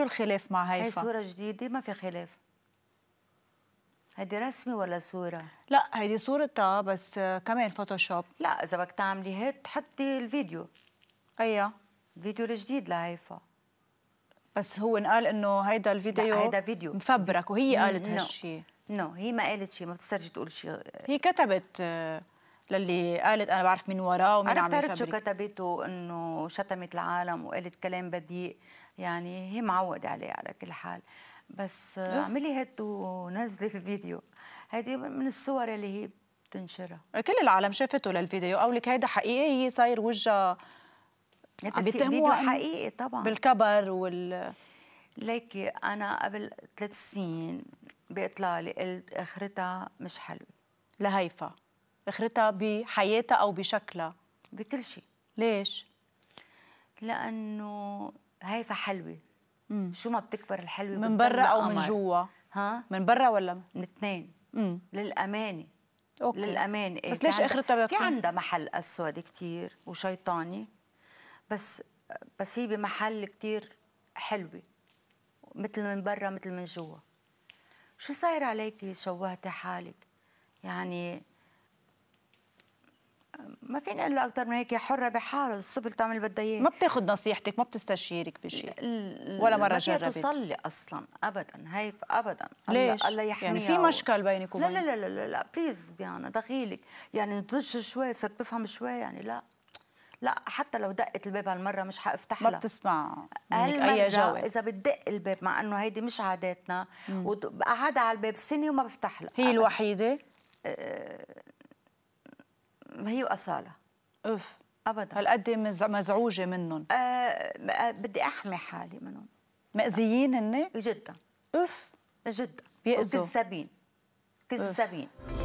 شو الخلاف مع هيفاء؟ هي صورة جديدة، ما في خلاف. هيدي رسمة ولا صورة؟ لا هيدي صورتها بس كمان فوتوشوب. لا إذا بدك تعملي هيك تحطي الفيديو. أيوه الفيديو الجديد لهيفاء. بس هو انقال انه هيدا الفيديو، هيدا فيديو مفبرك وهي قالت هالشيء. نو هي ما قالت شيء، ما بتسترجي تقول شيء. هي كتبت للي قالت انا بعرف من وراه ومين عم يفبرك. عرفت شو كتبته، انه شتمت العالم وقالت كلام بديء، يعني هي معوده عليه على كل حال. بس اعملي هيك ونزلي الفيديو، هيدي من الصور اللي هي بتنشرها، كل العالم شافته للفيديو. قولك هيدا حقيقي، هي صاير وجهها عم يتهموا حقيقي طبعا بالكبر وال. ليكي انا قبل 3 سنين باطلالي قلت اخرتها مش حلوه لهيفاء، اخرتها بحياتها او بشكلها بكل شيء. ليش؟ لانه هيفاء حلوه، شو ما بتكبر الحلوه من برا او من جوا. ها من برا ولا من اثنين؟ للامانه أوكي. للامانه بس ليش اخرتها في عندها محل اسود كثير وشيطاني، بس هي بمحل كثير حلوه، مثل من برا مثل من جوا. شو صاير عليكي؟ شوهتي حالك، يعني ما فينا الا اكثر من هيك. حره بحالها، الصفل تعمل بدها اياه، ما بتاخذ نصيحتك، ما بتستشيرك بشيء ولا مره جربت. ما تصلي اصلا ابدا هيف ابدا. ليش؟ الله يحميها، يعني في مشكل بينك وبينها. لا لا لا لا لا بليز ديانا دخيلك، يعني نضج شوي، صرت بفهم شوي يعني. لا لا حتى لو دقت الباب هالمره مش حافتح لها، ما بتسمع منك اي جواب. اذا بتدق الباب، مع انه هيدي مش عاداتنا، وقعدها على الباب سنه وما بفتح لها. هي الوحيده؟ هي وأصالة. اوف ابدا هالقد مزعوجه منهم. بدي احمي حالي منهم. مأذيين هن؟ جدا. اوف جدا. بيأذوا، كذابين كذابين.